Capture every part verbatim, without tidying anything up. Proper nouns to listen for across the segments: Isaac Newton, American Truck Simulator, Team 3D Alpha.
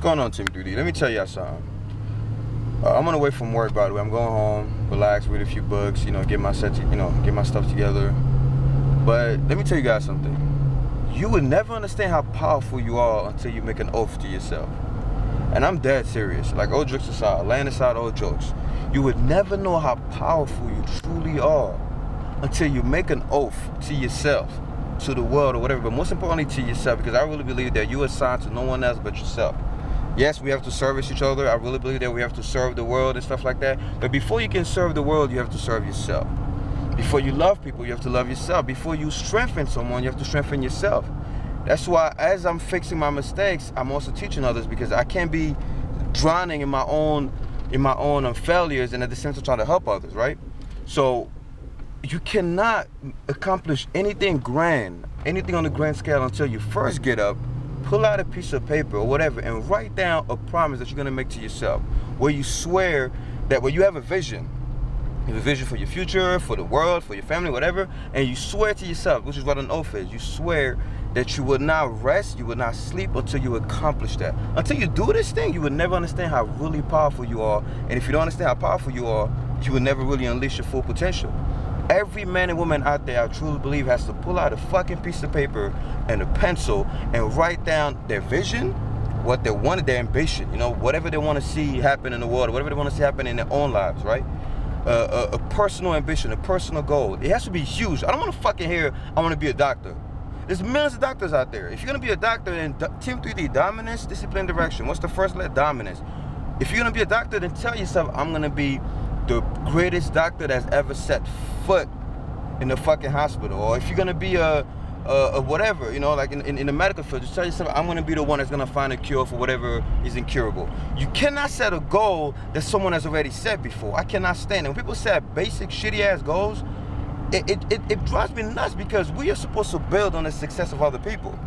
What's going on, Team three D? Let me tell y'all something. Uh, I'm on the way from work, by the way. I'm going home, relax, read a few books, you know, get my set, to, you know, get my stuff together. But let me tell you guys something. You would never understand how powerful you are until you make an oath to yourself. And I'm dead serious. Like, old jokes aside, laying aside old jokes, you would never know how powerful you truly are until you make an oath to yourself, to the world, or whatever. But most importantly, to yourself, because I really believe that you are assigned to no one else but yourself. Yes, we have to service each other. I really believe that we have to serve the world and stuff like that. But before you can serve the world, you have to serve yourself. Before you love people, you have to love yourself. Before you strengthen someone, you have to strengthen yourself. That's why, as I'm fixing my mistakes, I'm also teaching others, because I can't be drowning in my own in my own um, failures and at the same time trying to help others, right? So you cannot accomplish anything grand, anything on the grand scale, until you first get up, pull out a piece of paper or whatever, and write down a promise that you're going to make to yourself, where you swear that, where you have a vision. You have a vision for your future, for the world, for your family, whatever, and you swear to yourself, which is what an oath is. You swear that you will not rest, you will not sleep until you accomplish that. Until you do this thing, you will never understand how really powerful you are, and if you don't understand how powerful you are, you will never really unleash your full potential. Every man and woman out there, I truly believe, has to pull out a fucking piece of paper and a pencil and write down their vision, what they wanted, their ambition, you know, whatever they want to see happen in the world, whatever they want to see happen in their own lives, right? Uh, a, a personal ambition, a personal goal. It has to be huge. I don't want to fucking hear, I want to be a doctor. There's millions of doctors out there. If you're going to be a doctor, then Team three D, dominance, discipline, direction. What's the first letter? Dominance. If you're going to be a doctor, then tell yourself, I'm going to be the greatest doctor that's ever set foot in the fucking hospital. Or if you're going to be a, a, a whatever, you know, like in, in, in the medical field, just tell yourself, I'm going to be the one that's going to find a cure for whatever is incurable. You cannot set a goal that someone has already set before. I cannot stand it. When people set basic, shitty-ass goals, It, it, it, it drives me nuts, because we are supposed to build on the success of other people.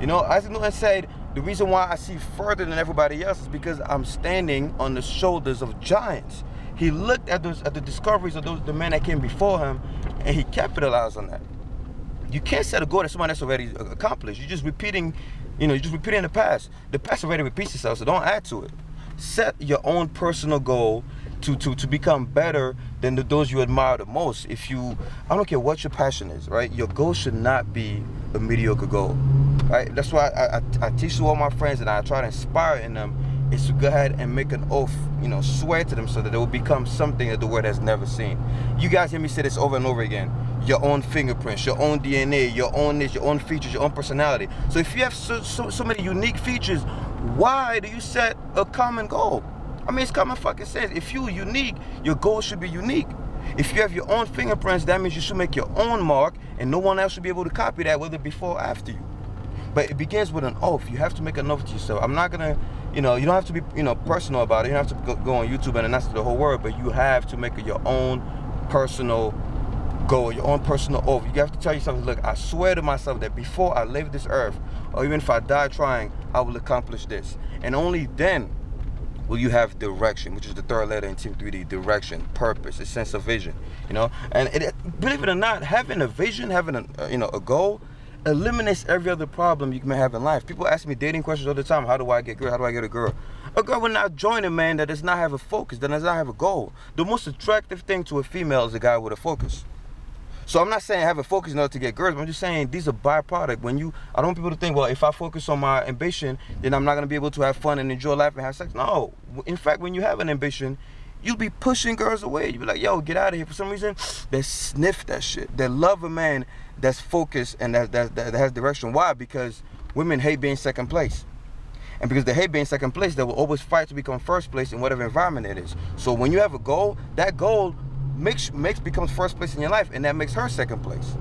You know, Isaac Newton said, the reason why I see further than everybody else is because I'm standing on the shoulders of giants. He looked at those, at the discoveries of those, the men that came before him, and he capitalized on that. You can't set a goal that someone that's already accomplished. You're just repeating, you know, you're just repeating the past. The past already repeats itself, so don't add to it. Set your own personal goal to, to, to become better than the, those you admire the most. If you, I don't care what your passion is, right? Your goal should not be a mediocre goal, right? That's why I, I, I teach to all my friends, and I try to inspire in them, is to go ahead and make an oath, you know, swear to them, so that they will become something that the world has never seen. You guys hear me say this over and over again. Your own fingerprints, your own D N A, your own this, your own features, your own personality. So if you have so, so, so many unique features, why do you set a common goal? I mean, it's common fucking sense. If you're unique, your goal should be unique. If you have your own fingerprints, that means you should make your own mark, and no one else should be able to copy that, whether before or after you. But it begins with an oath. You have to make an oath to yourself. I'm not gonna, you know, you don't have to be, you know, personal about it. You don't have to go, go on YouTube and announce the whole world, but you have to make your own personal goal, your own personal oath. You have to tell yourself, look, I swear to myself that before I leave this earth, or even if I die trying, I will accomplish this. And only then will you have direction, which is the third letter in Team three D, direction, purpose, a sense of vision, you know? And it, believe it or not, having a vision, having a, you know, a goal, eliminates every other problem you may have in life. People ask me dating questions all the time. How do I get girl? How do I get a girl? A girl will not join a man that does not have a focus, that does not have a goal. The most attractive thing to a female is a guy with a focus. So I'm not saying have a focus in order to get girls, but I'm just saying these are byproduct. When you, I don't want people to think, well, if I focus on my ambition, then I'm not going to be able to have fun and enjoy life and have sex. No. In fact, when you have an ambition, you'll be pushing girls away. You'll be like, yo, get out of here. For some reason, they sniff that shit. They love a man that's focused and that, that, that has direction. Why? Because women hate being second place. And because they hate being second place, they will always fight to become first place in whatever environment it is. So when you have a goal, that goal makes, makes becomes first place in your life, and that makes her second place.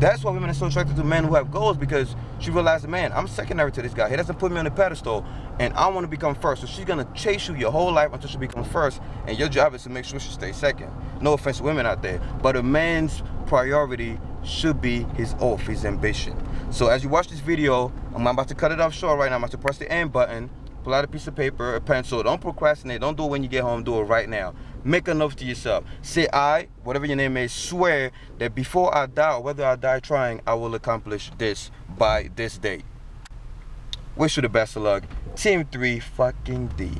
That's why women are so attracted to men who have goals, because she realizes, man, I'm secondary to this guy. He doesn't put me on the pedestal, and I want to become first. So she's going to chase you your whole life until she becomes first, and your job is to make sure she stays second. No offense to women out there, but a man's priority should be his oath, his ambition. So as you watch this video, I'm about to cut it off short right now. I'm about to press the end button, pull out a piece of paper, a pencil. Don't procrastinate. Don't do it when you get home. Do it right now. Make an oath to yourself. Say, I, whatever your name is, swear that before I die, or whether I die trying, I will accomplish this by this date. Wish you the best of luck. Team three fucking D.